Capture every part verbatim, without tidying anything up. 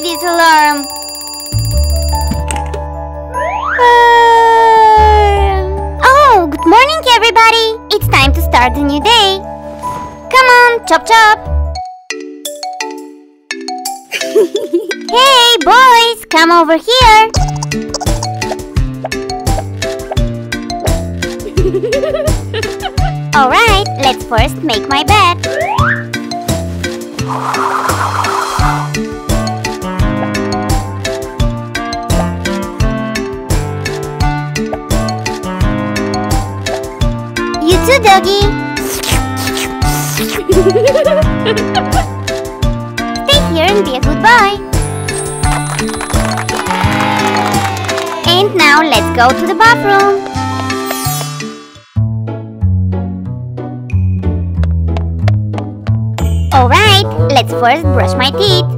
baby's alarm. Uh, oh, good morning, everybody. It's time to start a new day. Come on, chop chop. Hey, boys, come over here. All right, let's first make my bed. You too, doggy. Stay here and be a good boy. And now let's go to the bathroom. Alright, let's first brush my teeth.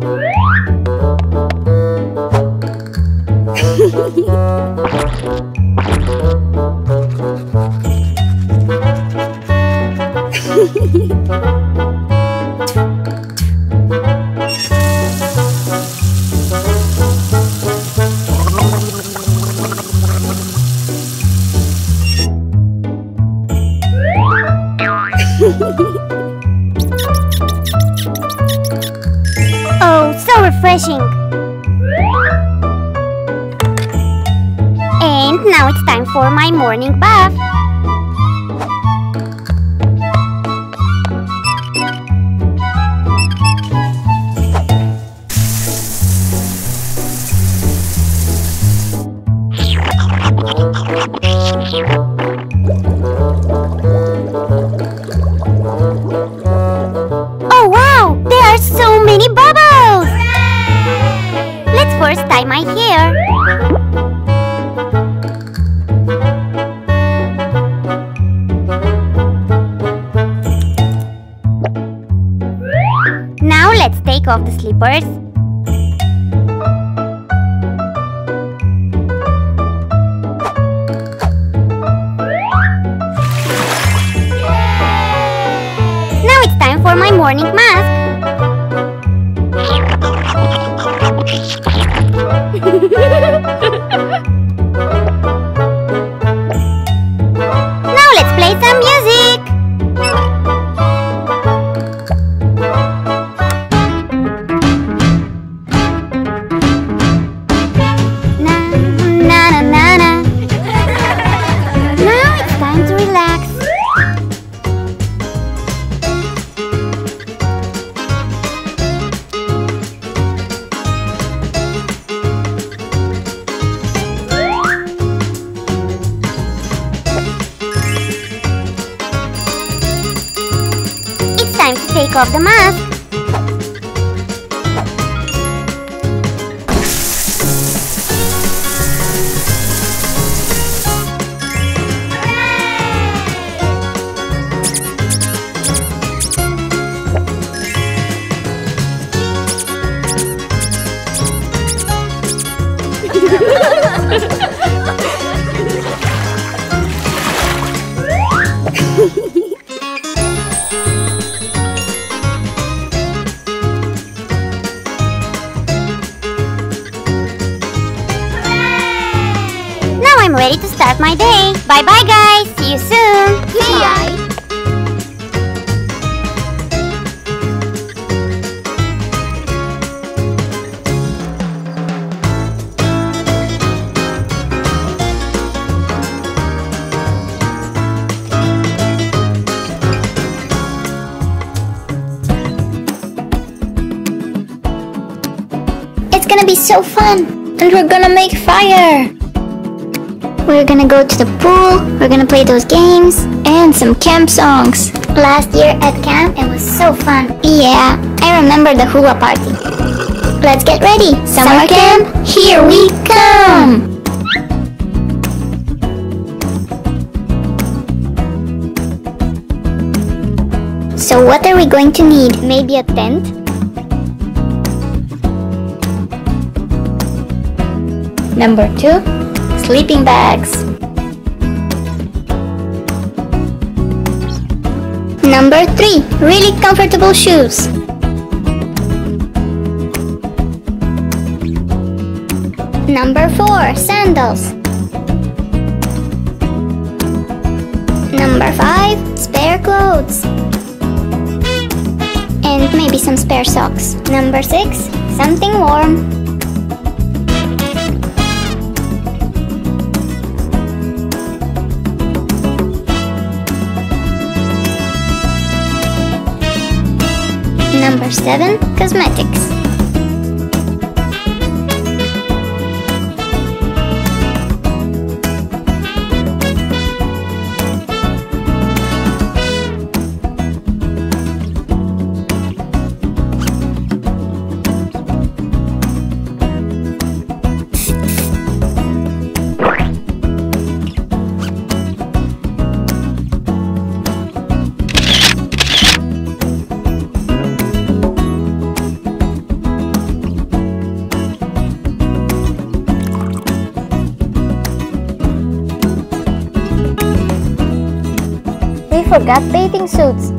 Refreshing. And now it's time for my morning bath. Oh wow! There are so many bubbles! First time I hear. Now let's take off the slippers. Now it's time for my morning mask. Now let's play some music. Na na na na na. Now it's time to relax. Take off the mask. Ready to start my day. Bye bye, guys. See you soon. Goodbye. It's gonna be so fun, and we're gonna make fire. We're gonna go to the pool, we're gonna play those games, and some camp songs. Last year at camp, it was so fun. Yeah, I remember the hula party. Let's get ready. Summer, Summer camp, camp, here we come! So what are we going to need? Maybe a tent? Number two. Sleeping bags. Number three, really comfortable shoes. Number four, sandals. Number five, spare clothes. And maybe some spare socks. Number six, something warm. Number seven, cosmetics. We forgot bathing suits.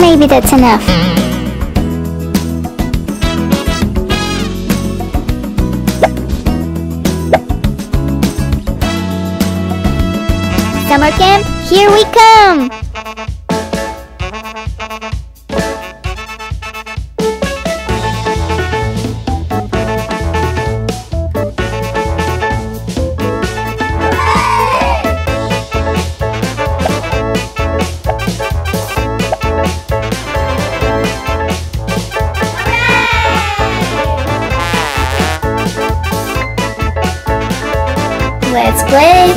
Maybe that's enough. Summer camp, here we come! Let's play!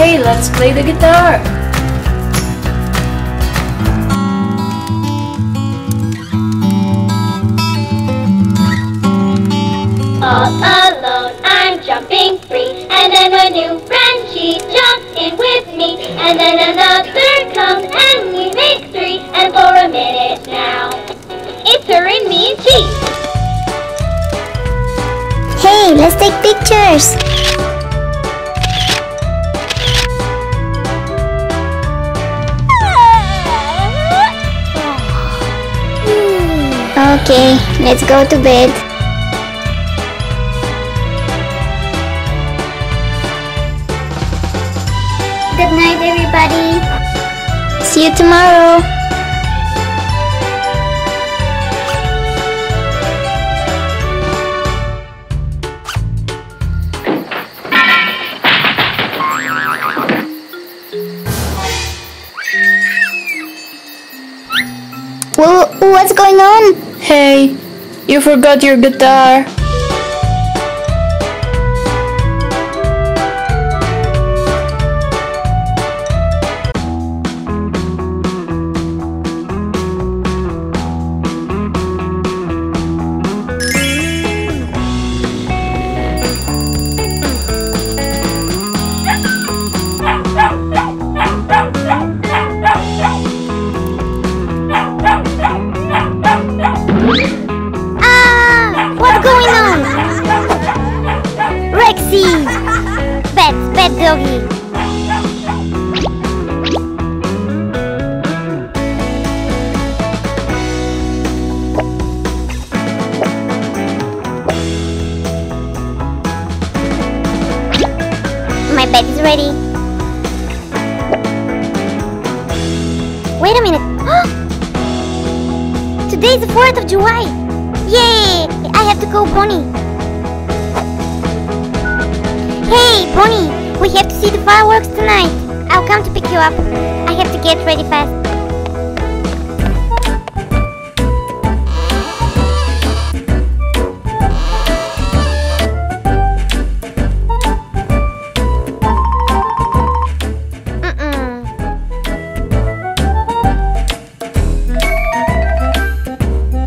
Hey, let's play the guitar! All alone, I'm jumping free, and then a new friend, she jumps in with me, and then another comes, and we make three, and for a minute now, it's her and me and she! Hey, let's take pictures! Okay, let's go to bed. Good night, everybody. See you tomorrow. Whoa, what's going on? Hey, you forgot your guitar. Doggy. ready. Wait a minute. Today's the fourth of July. Yay! I have to call Bonnie. Hey, Bonnie. We have to see the fireworks tonight. I'll come to pick you up. I have to get ready fast.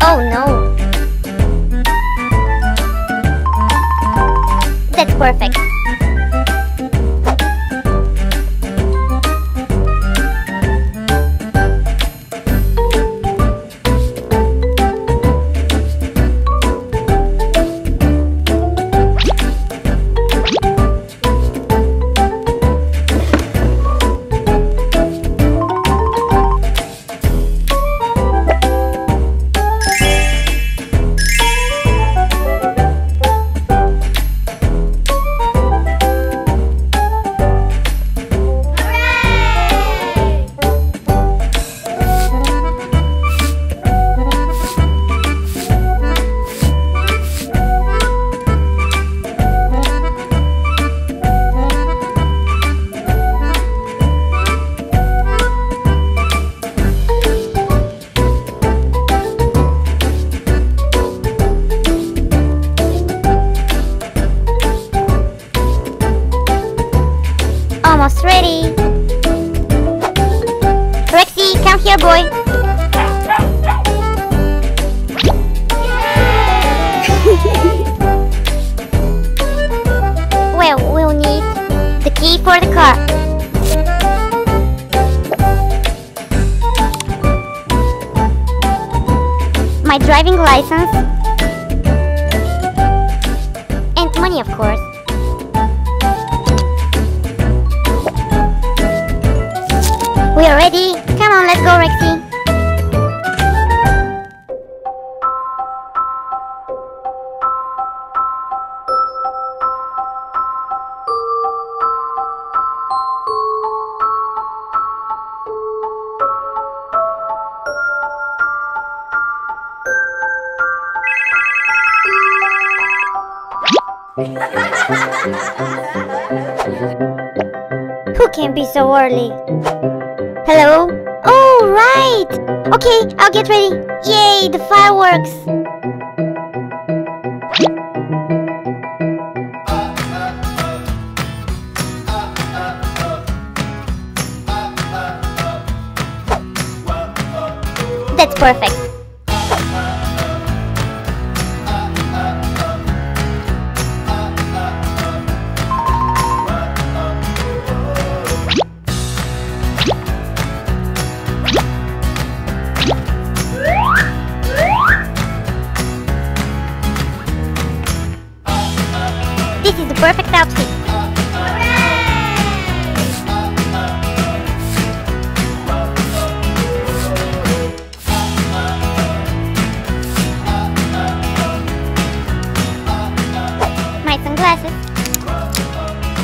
Oh no! That's perfect! Almost ready. Rikki, come here, boy. Well, we'll need the key for the car. My driving license. And money, of course. We are ready. Come on, let's go, Rikki. Who can be so early? Hello? Oh, right! Okay, I'll get ready. Yay, the fireworks! That's perfect. This is the perfect outfit. My sunglasses.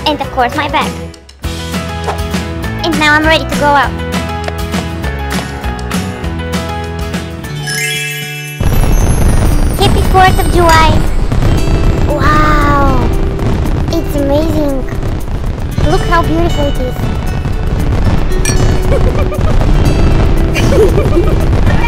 And of course my bag. And now I'm ready to go out. Happy fourth of July. Wow! It's amazing! Look how beautiful it is!